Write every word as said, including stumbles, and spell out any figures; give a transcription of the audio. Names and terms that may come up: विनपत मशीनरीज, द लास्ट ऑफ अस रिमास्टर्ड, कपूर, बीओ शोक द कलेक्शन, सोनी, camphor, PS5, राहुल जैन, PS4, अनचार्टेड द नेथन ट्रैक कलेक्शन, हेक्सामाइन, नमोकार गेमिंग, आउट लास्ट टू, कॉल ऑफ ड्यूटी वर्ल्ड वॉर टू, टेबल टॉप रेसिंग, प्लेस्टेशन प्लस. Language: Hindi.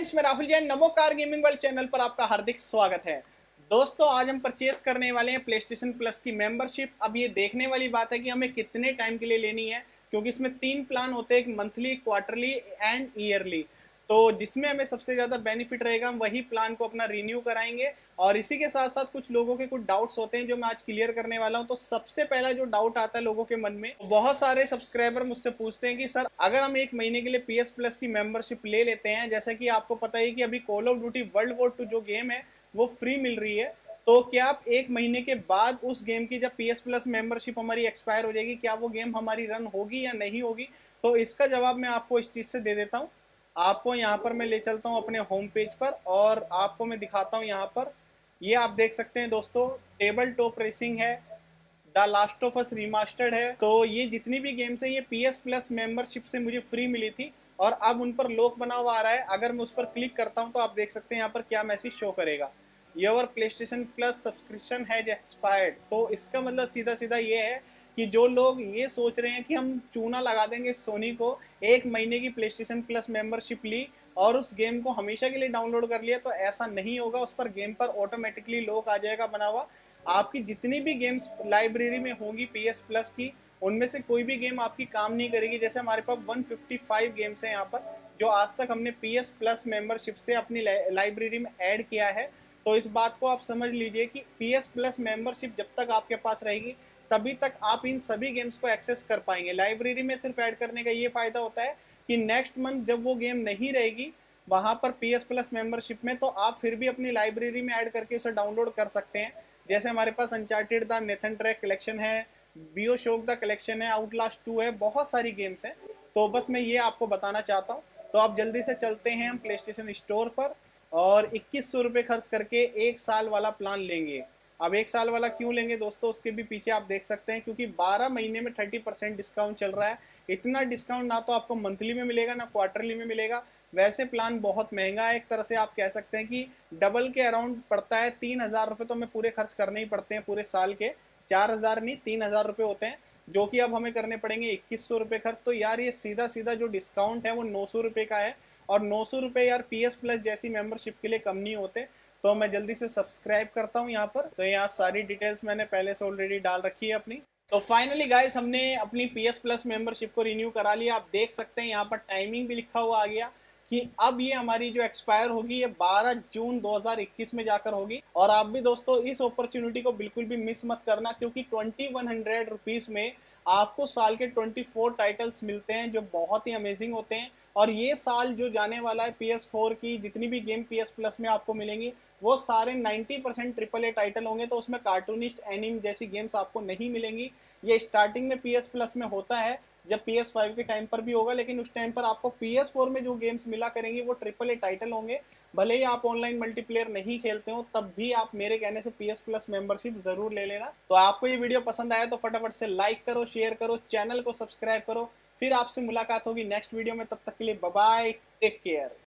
फ्रेंड्स, मैं राहुल जैन नमोकार गेमिंग world channel पर आपका हार्दिक स्वागत है। दोस्तों, आज हम परचेस करने वाले हैं प्लेस्टेशन प्लस की मेंबरशिप। अब ये देखने वाली बात है कि हमें कितने टाइम के लिए लेनी है, क्योंकि इसमें तीन प्लान होते हैं, एक मंथली, क्वार्टरली एंड ईयरली। तो जिसमें हमें सबसे ज़्यादा बेनिफिट रहेगा हम वही प्लान को अपना रिन्यू कराएंगे। और इसी के साथ साथ कुछ लोगों के कुछ डाउट्स होते हैं जो मैं आज क्लियर करने वाला हूं। तो सबसे पहला जो डाउट आता है लोगों के मन में, बहुत सारे सब्सक्राइबर मुझसे पूछते हैं कि सर अगर हम एक महीने के लिए पी एस प्लस की मेंबरशिप ले लेते हैं, जैसे कि आपको पता ही कि अभी कॉल ऑफ ड्यूटी वर्ल्ड वॉर टू जो गेम है वो फ्री मिल रही है, तो क्या आप एक महीने के बाद उस गेम की जब पी एस प्लस मेंबरशिप हमारी एक्सपायर हो जाएगी, क्या वो गेम हमारी रन होगी या नहीं होगी? तो इसका जवाब मैं आपको इस चीज़ से दे देता हूँ। आपको यहाँ पर मैं ले चलता हूँ अपने होम पेज पर और आपको मैं दिखाता हूँ। यहाँ पर ये आप देख सकते हैं दोस्तों, टेबल टॉप रेसिंग है, द लास्ट ऑफ अस रिमास्टर्ड है। तो ये जितनी भी गेम्स हैं ये पी एस प्लस मेंबरशिप से मुझे फ्री मिली थी और अब उन पर लॉक बना हुआ आ रहा है। अगर मैं उस पर क्लिक करता हूँ तो आप देख सकते हैं यहाँ पर क्या मैसेज शो करेगा, your प्लेस्टेशन प्लस subscription has expired. तो इसका मतलब सीधा सीधा ये है कि जो लोग ये सोच रहे हैं कि हम चूना लगा देंगे सोनी को, एक महीने की प्लेस्टेशन प्लस मेंबरशिप ली और उस गेम को हमेशा के लिए डाउनलोड कर लिया, तो ऐसा नहीं होगा। उस पर गेम पर ऑटोमेटिकली लॉक आ जाएगा बना हुआ। आपकी जितनी भी गेम्स लाइब्रेरी में होंगी पी एस प्लस की, उनमें से कोई भी गेम आपकी काम नहीं करेगी। जैसे हमारे पास एक सौ पचपन गेम्स हैं यहाँ पर जो आज तक हमने पी एस प्लस मेम्बरशिप से अपनी लाइब्रेरी में ऐड किया है। तो इस बात को आप समझ लीजिए कि पी एस प्लस मेंबरशिप जब तक आपके पास रहेगी तभी तक आप इन सभी गेम्स को एक्सेस कर पाएंगे। लाइब्रेरी में सिर्फ ऐड करने का ये फ़ायदा होता है कि नेक्स्ट मंथ जब वो गेम नहीं रहेगी वहाँ पर पी एस प्लस मेंबरशिप में, तो आप फिर भी अपनी लाइब्रेरी में ऐड करके उसे डाउनलोड कर सकते हैं। जैसे हमारे पास अनचार्टेड द नेथन ट्रैक कलेक्शन है, बीओ शोक द कलेक्शन है, आउट लास्ट टू है, बहुत सारी गेम्स हैं। तो बस मैं ये आपको बताना चाहता हूँ। तो आप जल्दी से चलते हैं हम प्लेस्टेशन स्टोर पर और इक्कीस सौ रुपये खर्च करके एक साल वाला प्लान लेंगे। अब एक साल वाला क्यों लेंगे दोस्तों, उसके भी पीछे आप देख सकते हैं, क्योंकि बारह महीने में थर्टी परसेंट डिस्काउंट चल रहा है। इतना डिस्काउंट ना तो आपको मंथली में मिलेगा ना क्वार्टरली में मिलेगा। वैसे प्लान बहुत महंगा है, एक तरह से आप कह सकते हैं कि डबल के अराउंड पड़ता है। तीन हज़ार रुपये तो हमें पूरे खर्च करने ही पड़ते हैं, पूरे साल के चार हज़ार नहीं तीन हज़ार रुपये होते हैं, जो कि अब हमें करने पड़ेंगे इक्कीस सौ रुपये खर्च। तो यार ये सीधा सीधा जो डिस्काउंट है वो नौ सौ रुपये का है और नौ सौ रुपये यार पी एस प्लस जैसी मेंबरशिप के लिए कम नहीं होते। तो मैं जल्दी से सब्सक्राइब करता हूँ यहाँ पर। तो यहाँ सारी डिटेल्स मैंने पहले से ऑलरेडी डाल रखी है अपनी। तो फाइनली गाइस हमने अपनी पी एस प्लस मेंबरशिप को रिन्यू करा लिया। आप देख सकते हैं यहाँ पर टाइमिंग भी लिखा हुआ आ गया कि अब ये हमारी जो एक्सपायर होगी ये बारह जून दो हज़ार इक्कीस में जाकर होगी। और आप भी दोस्तों इस अपॉर्चुनिटी को बिल्कुल भी मिस मत करना, क्योंकि ट्वेंटी वन हंड्रेड रुपीज़ में आपको साल के चौबीस टाइटल्स मिलते हैं जो बहुत ही अमेजिंग होते हैं। और ये साल जो जाने वाला है पी एस फोर की जितनी भी गेम पी एस प्लस में आपको मिलेंगी वो सारे नब्बे परसेंट ट्रिपल ए टाइटल होंगे। तो उसमें कार्टूनिस्ट एनिम जैसी गेम्स आपको नहीं मिलेंगी। ये स्टार्टिंग में पी एस प्लस में होता है, जब पी एस फाइव के टाइम पर भी होगा, लेकिन उस टाइम पर आपको पी एस फोर में जो गेम्स मिला करेंगी वो ट्रिपल ए टाइटल होंगे। भले ही आप ऑनलाइन मल्टीप्लेयर नहीं खेलते हो, तब भी आप मेरे कहने से पी एस प्लस मेंबरशिप ज़रूर ले लेना। तो आपको ये वीडियो पसंद आया तो फटाफट से लाइक करो, शेयर करो, चैनल को सब्सक्राइब करो। फिर आपसे मुलाकात होगी नेक्स्ट वीडियो में, तब तक के लिए बाय बाय, टेक केयर।